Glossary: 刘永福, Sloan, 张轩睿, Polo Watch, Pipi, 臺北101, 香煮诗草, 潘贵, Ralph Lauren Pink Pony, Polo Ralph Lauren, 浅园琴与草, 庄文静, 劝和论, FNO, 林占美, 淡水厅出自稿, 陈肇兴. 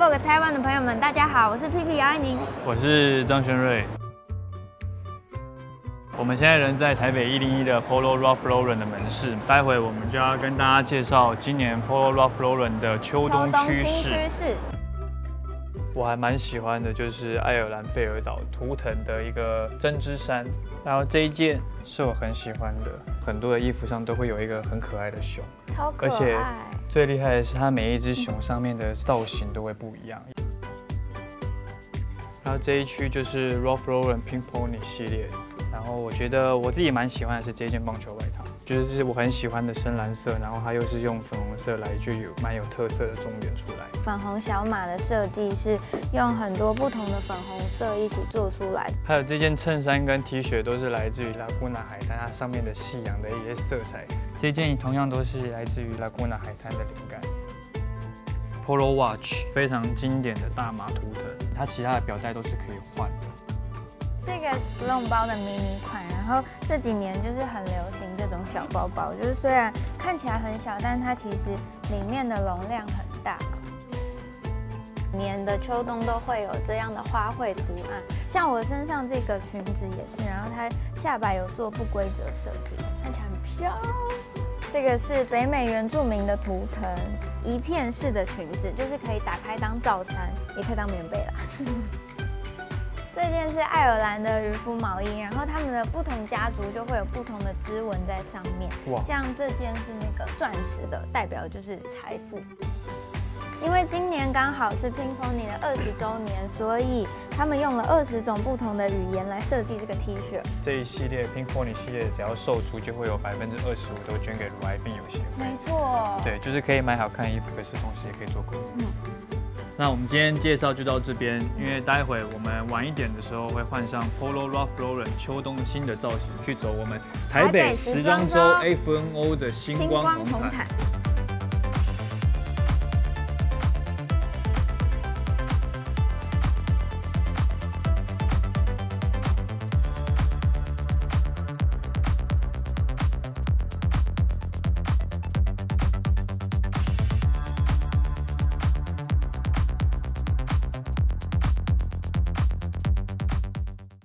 Vogue 台湾的朋友们，大家好，我是 Pipi 姚愛寗，我是张轩睿。我们现在人在台北101的 Polo Ralph Lauren 的门市，待会我们就要跟大家介绍今年 Polo Ralph Lauren 的秋冬趋势。我还蛮喜欢的，就是爱尔兰贝尔岛图腾的一个针织衫，然后这一件是我很喜欢的，很多的衣服上都会有一个很可爱的熊，超可爱，而且最厉害的是，它每一只熊上面的造型都会不一样。然后这一区就是 Ralph Lauren Pink Pony 系列。然后我觉得我自己蛮喜欢的是这件棒球外套，就是我很喜欢的深蓝色，然后它又是用粉红色来就有蛮有特色的重点出来。粉红小马的设计是用很多不同的粉红色一起做出来。还有这件衬衫跟 T 恤都是来自于拉古纳海滩，它上面的夕阳的一些色彩。这件同样都是来自于拉古纳海滩的灵感。Polo Watch 非常经典的大码图腾，它其他的表带都是可以换的。 这个 Sloan 包的迷你款，然后这几年就是很流行这种小包包，就是虽然看起来很小，但它其实里面的容量很大。每年的秋冬都会有这样的花卉图案，像我身上这个裙子也是，然后它下摆有做不规则设计，穿起来很飘。这个是北美原住民的图腾，一片式的裙子，就是可以打开当罩衫，也可以当棉被啦。这件是爱尔兰的渔夫毛衣，然后他们的不同家族就会有不同的织纹在上面。像这件是那个钻石的，代表就是财富。因为今年刚好是 Pink Pony 的20周年，所以他们用了20种不同的语言来设计这个 T 恤。这一系列 Pink Pony 系列，只要售出就会有25%都捐给乳癌病友协会。没错。对，就是可以买好看的衣服，可是同时也可以做公益。那我们今天介绍就到这边，因为待会我们晚一点的时候会换上 Polo Ralph Lauren 秋冬新的造型，去走我们台北时装周 FNO 的星光红毯。